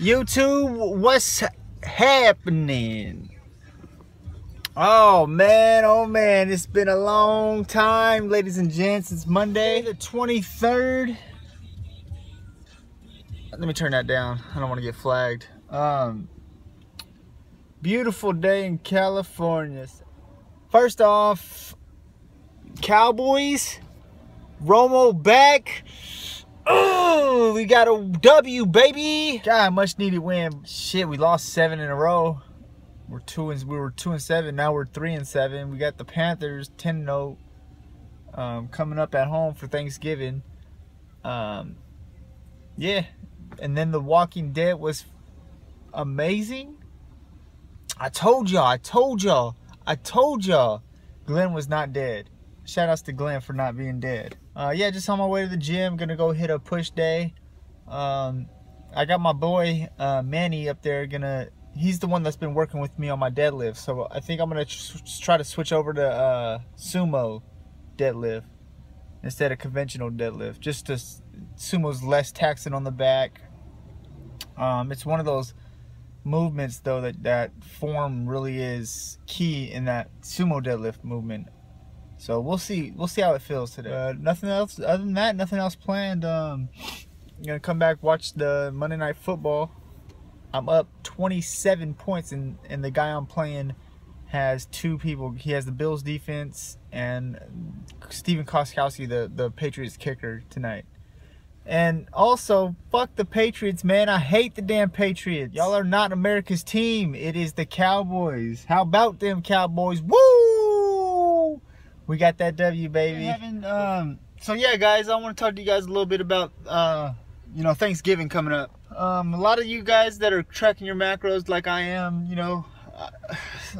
YouTube, what's happening? Oh man, it's been a long time, ladies and gents. It's Monday the 23rd. Let me turn that down. I don't want to get flagged. Beautiful day in California. First off, Cowboys, Romo back. Oh, we got a W, baby. God, much needed win. Shit, we lost 7 in a row. We were 2-7. Now we're 3-7. We got the Panthers 10-0 coming up at home for Thanksgiving. Yeah, and then The Walking Dead was amazing. I told y'all. Glenn was not dead. Shout outs to Glenn for not being dead. Yeah, just on my way to the gym. Gonna go hit a push day. I got my boy Manny up there. He's the one that's been working with me on my deadlift. So I think I'm gonna try to switch over to sumo deadlift instead of conventional deadlift. Just to sumo's less taxing on the back. It's one of those movements though that form really is key in that sumo deadlift movement. So we'll see how it feels today. Nothing else other than that, nothing else planned. I'm gonna come back, watch the Monday Night Football. I'm up 27 points and the guy I'm playing has two people. He has the Bills defense and Steven Koskowski, the Patriots kicker tonight. And also, fuck the Patriots, man. I hate the damn Patriots. Y'all are not America's team. It is the Cowboys. How about them Cowboys? Woo! We got that W, baby. So yeah, guys, I want to talk to you guys a little bit about Thanksgiving coming up. A lot of you guys that are tracking your macros like I am,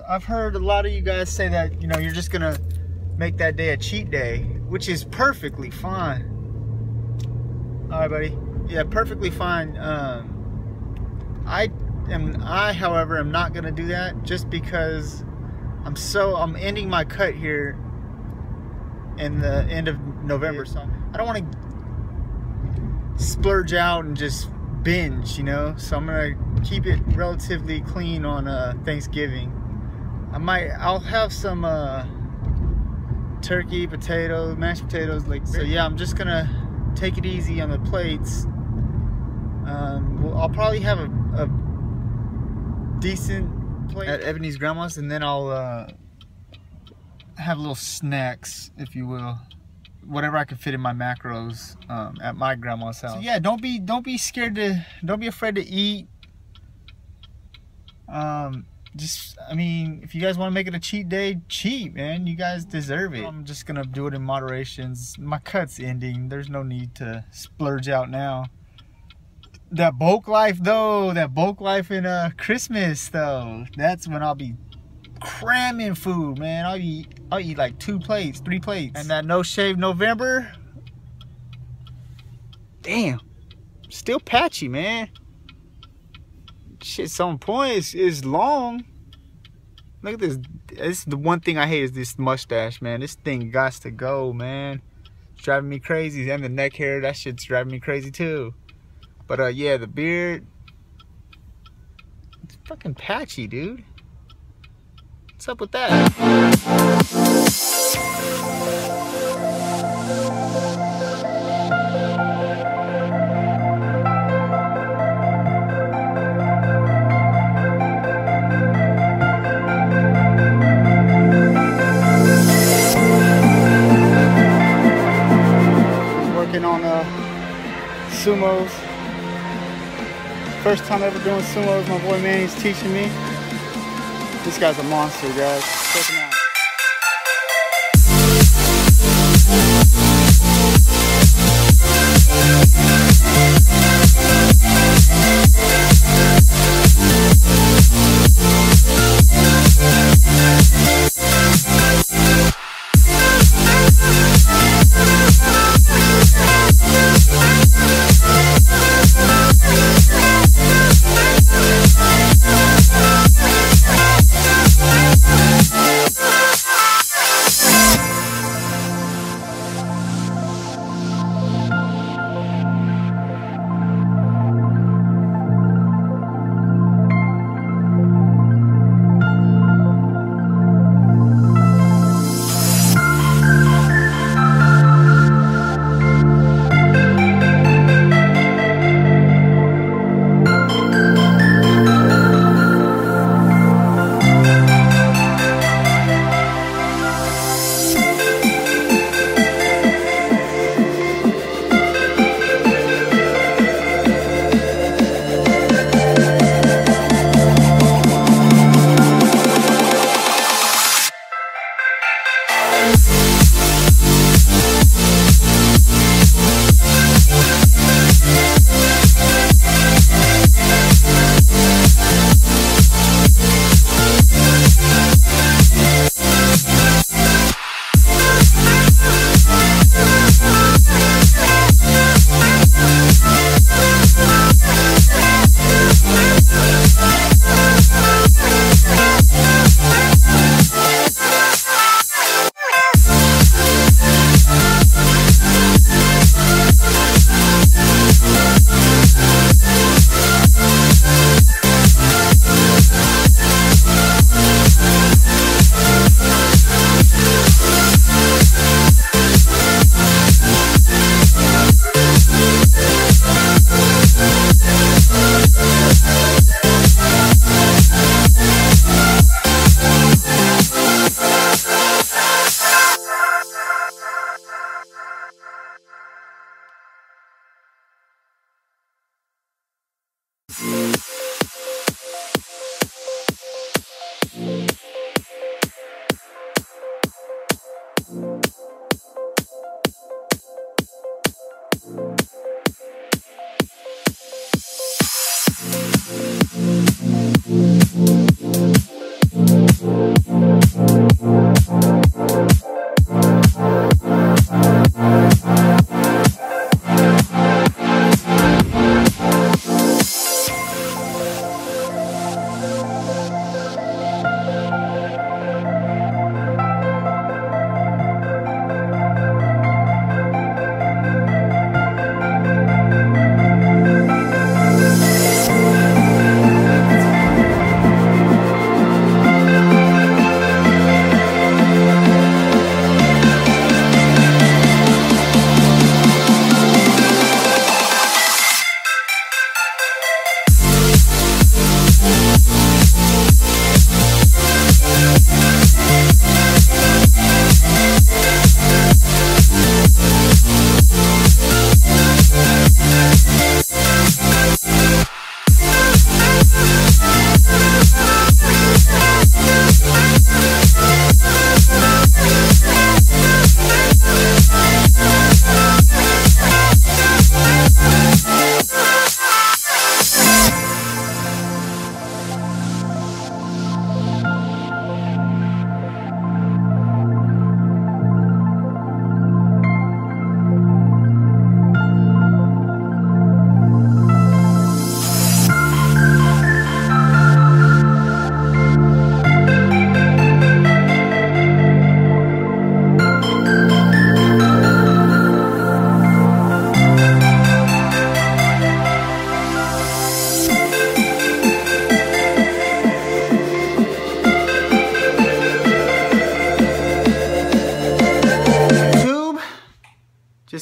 I've heard a lot of you guys say that, you're just gonna make that day a cheat day, which is perfectly fine. All right, buddy. Yeah, perfectly fine. I, however, am not gonna do that just because I'm ending my cut here in the end of November. So I don't want to splurge out and just binge, So I'm gonna keep it relatively clean on Thanksgiving. I'll have some turkey, potatoes, mashed potatoes, like. So yeah, I'm just gonna take it easy on the plates. I'll probably have a decent plate at Ebony's grandma's, and then I'll have little snacks, if you will, whatever I can fit in my macros at my grandma's house. So yeah, don't be afraid to eat. If you guys want to make it a cheat day, cheat, man. You guys deserve it. I'm just gonna do it in moderation. My cut's ending. There's no need to splurge out now. That bulk life though, that bulk life in Christmas though, that's when I'll be cramming food, man. I'll eat like 2 plates, 3 plates. And that no shave November, damn, still patchy, man. Shit, some point is long. Look at this. It's the one thing I hate is this mustache, man. This thing gots to go, man. It's driving me crazy. And the neck hair, that shit's driving me crazy too. But yeah, the beard, it's fucking patchy, dude. What's up with that? Sumos. First time ever doing sumos. My boy Manny's teaching me. This guy's a monster, guys. Check him out.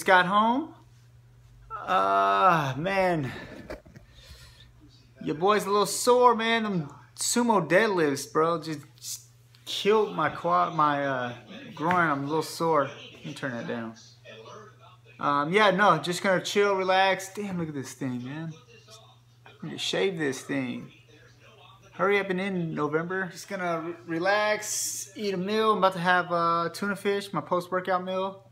got home. Man. Your boy's a little sore, man. Them sumo deadlifts, bro. Just killed my quad, my groin. I'm a little sore. Let me turn that down. Yeah, no, just gonna chill, relax. Damn, look at this thing, man. I'm gonna shave this thing. Hurry up and end November. Just gonna relax, eat a meal. I'm about to have tuna fish, my post-workout meal.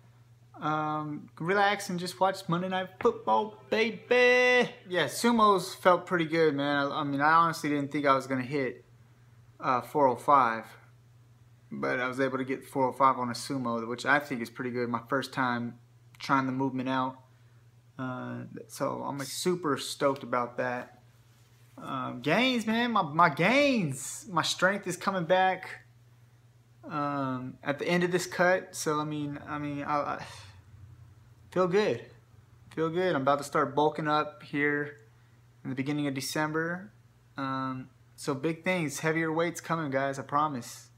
Relax and just watch Monday Night Football, baby. Yeah, sumos felt pretty good, man. I mean, I honestly didn't think I was gonna hit 405, but I was able to get 405 on a sumo, which I think is pretty good. My first time trying the movement out, so I'm super stoked about that. Gains, man, my gains, my strength is coming back at the end of this cut. So I feel good, I'm about to start bulking up here in the beginning of December. So big things, heavier weights coming, guys, I promise.